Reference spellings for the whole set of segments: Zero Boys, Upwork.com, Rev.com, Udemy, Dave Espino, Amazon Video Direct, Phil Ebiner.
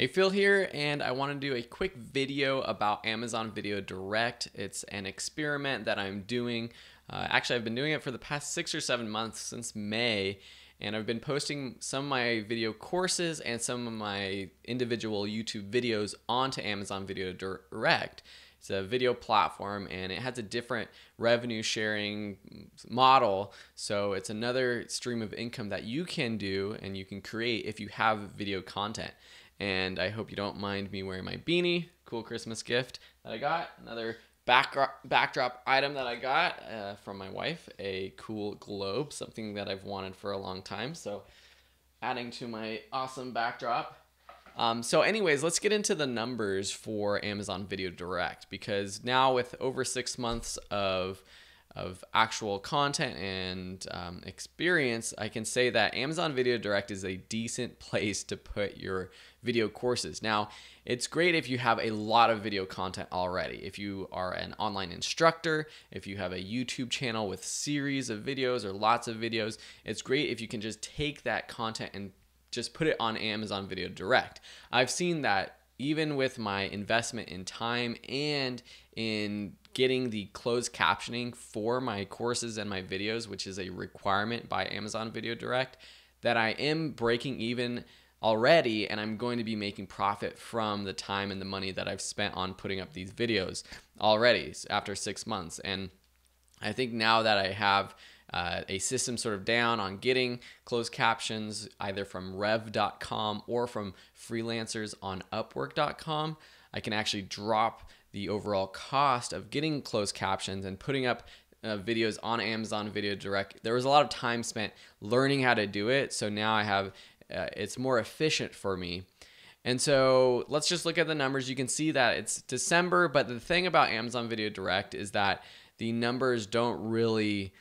Hey, Phil here, and I want to do a quick video about Amazon Video Direct. It's an experiment that I'm doing. Actually, I've been doing it for the past 6 or 7 months since May, and I've been posting some of my video courses and some of my individual YouTube videos onto Amazon Video Direct. It's a video platform, and it has a different revenue sharing model. So it's another stream of income that you can do and you can create if you have video content. And I hope you don't mind me wearing my beanie. Cool Christmas gift that I got. Another backdrop item that I got from my wife, a cool globe, something that I've wanted for a long time. So adding to my awesome backdrop. So anyways, let's get into the numbers for Amazon Video Direct, because now with over 6 months of actual content and experience, I can say that Amazon Video Direct is a decent place to put your video courses. Now, it's great if you have a lot of video content already. If you are an online instructor, if you have a YouTube channel with series of videos or lots of videos, it's great if you can just take that content and just put it on Amazon Video Direct. I've seen that even with my investment in time and in getting the closed captioning for my courses and my videos, which is a requirement by Amazon Video Direct, that I am breaking even already, and I'm going to be making profit from the time and the money that I've spent on putting up these videos already after 6 months. And I think now that I have a system sort of down on getting closed captions either from Rev.com or from freelancers on Upwork.com, I can actually drop the overall cost of getting closed captions and putting up videos on Amazon Video Direct. There was a lot of time spent learning how to do it, so now I have it's more efficient for me. And so let's just look at the numbers. You can see that it's December, but the thing about Amazon Video Direct is that the numbers don't really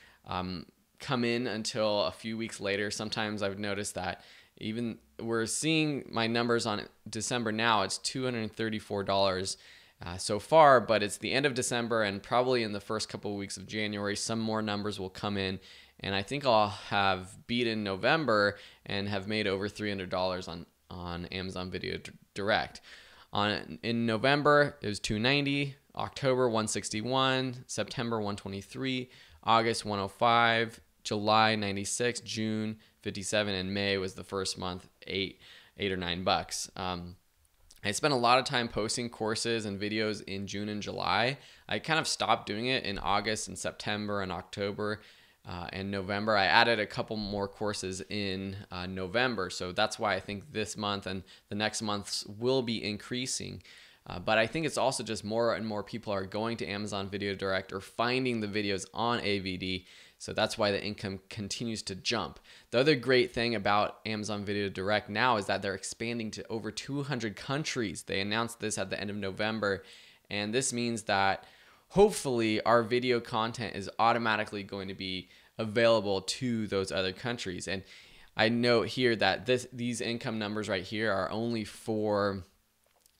come in until a few weeks later. Sometimes I've noticed that even we're seeing my numbers on December now, it's $234 so far, but it's the end of December, and probably in the first couple of weeks of January, some more numbers will come in. And I think I'll have beaten November and have made over $300 on Amazon Video Direct. In November, it was $290, October, $161, September, $123, August, $105, July, $96, June, $57, and May was the first month, $8 or $9. I spent a lot of time posting courses and videos in June and July. I kind of stopped doing it in August and September and October and November. I added a couple more courses in November, so that's why I think this month and the next months will be increasing. But I think it's also just more and more people are going to Amazon Video Direct or finding the videos on AVD. So that's why the income continues to jump. The other great thing about Amazon Video Direct now is that they're expanding to over 200 countries. They announced this at the end of November. And this means that hopefully our video content is automatically going to be available to those other countries. And I note here that these income numbers right here are only for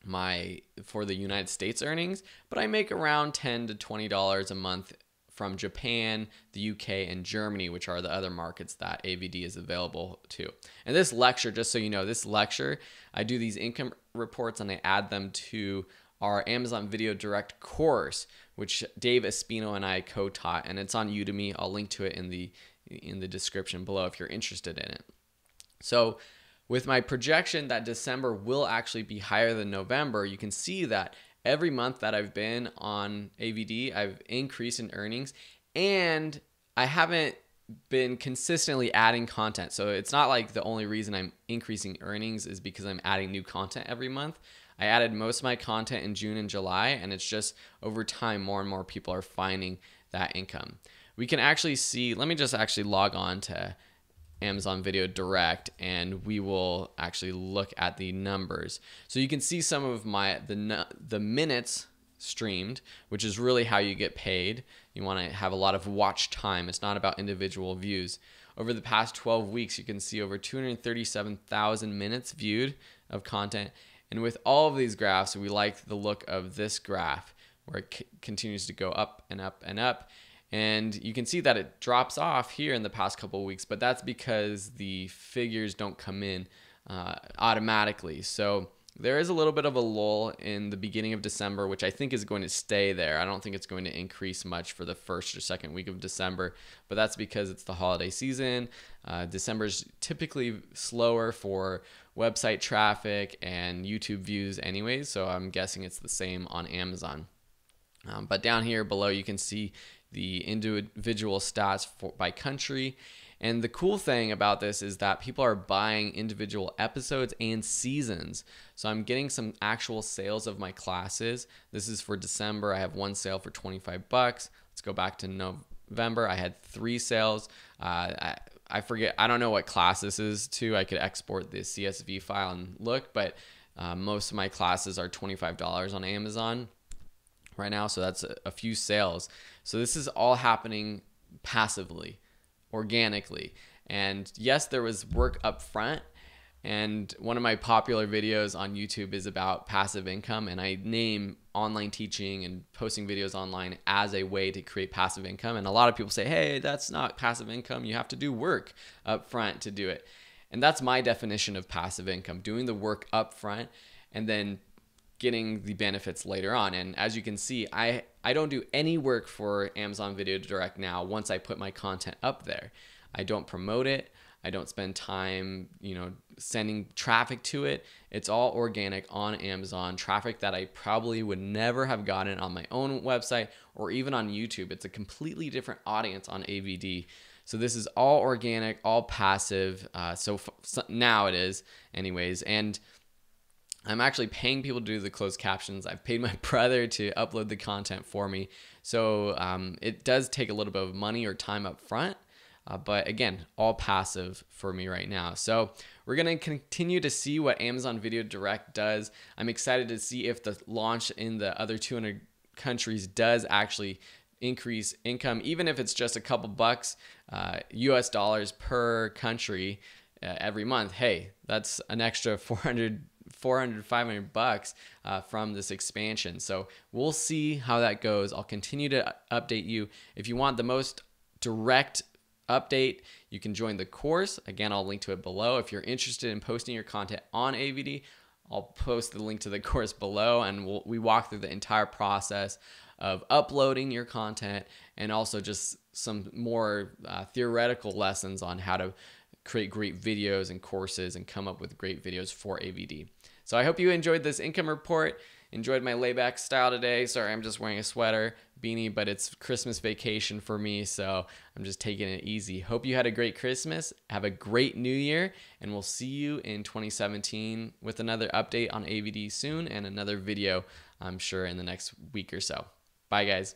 the United States earnings, but I make around $10 to $20 a month from Japan, the UK, and Germany, which are the other markets that AVD is available to. And this lecture, just so you know, this lecture, I do these income reports and I add them to our Amazon Video Direct course, which Dave Espino and I co-taught, and it's on Udemy. I'll link to it in the description below if you're interested in it. So with my projection that December will actually be higher than November, you can see that every month that I've been on AVD, I've increased in earnings, and I haven't been consistently adding content. So it's not like the only reason I'm increasing earnings is because I'm adding new content every month. I added most of my content in June and July, and it's just over time more and more people are finding that income. We can actually see, let me just actually log on to Amazon Video Direct, and we will actually look at the numbers. So you can see some of the minutes streamed, which is really how you get paid. You want to have a lot of watch time. It's not about individual views. Over the past 12 weeks, you can see over 237,000 minutes viewed of content. And with all of these graphs, we like the look of this graph where it continues to go up and up and up. And you can see that it drops off here in the past couple of weeks, but that's because the figures don't come in automatically. So There is a little bit of a lull in the beginning of December, which I think is going to stay there. I don't think it's going to increase much for the first or second week of December, but that's because it's the holiday season. December's typically slower for website traffic and YouTube views anyways, so I'm guessing it's the same on Amazon. But down here below, you can see the individual stats by country. And the cool thing about this is that people are buying individual episodes and seasons. So I'm getting some actual sales of my classes. This is for December. I have one sale for 25 bucks. Let's go back to November. I had 3 sales. I forget. I don't know what class this is to. I could export the CSV file and look, but most of my classes are $25 on Amazon right now. So that's a few sales. So this is all happening passively, organically. And yes, there was work up front. And one of my popular videos on YouTube is about passive income. And I name online teaching and posting videos online as a way to create passive income. And a lot of people say, hey, that's not passive income. You have to do work up front to do it. And that's my definition of passive income, doing the work up front and then getting the benefits later on. And as you can see, I don't do any work for Amazon Video Direct now once I put my content up there. I don't promote it. I don't spend time, you know, sending traffic to it. It's all organic on Amazon, traffic that I probably would never have gotten on my own website or even on YouTube. It's a completely different audience on AVD. So this is all organic, all passive. So now it is anyways. And I'm actually paying people to do the closed captions. I've paid my brother to upload the content for me. So it does take a little bit of money or time up front, but again, all passive for me right now. So we're gonna continue to see what Amazon Video Direct does. I'm excited to see if the launch in the other 200 countries does actually increase income, even if it's just a couple bucks, US dollars per country every month. Hey, that's an extra 400, 500 bucks from this expansion. So we'll see how that goes. I'll continue to update you. If you want the most direct update, you can join the course. Again, I'll link to it below. If you're interested in posting your content on AVD, I'll post the link to the course below, and we walk through the entire process of uploading your content and also just some more theoretical lessons on how to create great videos and courses and come up with great videos for AVD. So I hope you enjoyed this income report, enjoyed my layback style today. Sorry, I'm just wearing a sweater, beanie, but it's Christmas vacation for me, so I'm just taking it easy. Hope you had a great Christmas, have a great new year, and we'll see you in 2017 with another update on AVD soon and another video, I'm sure, in the next week or so. Bye, guys.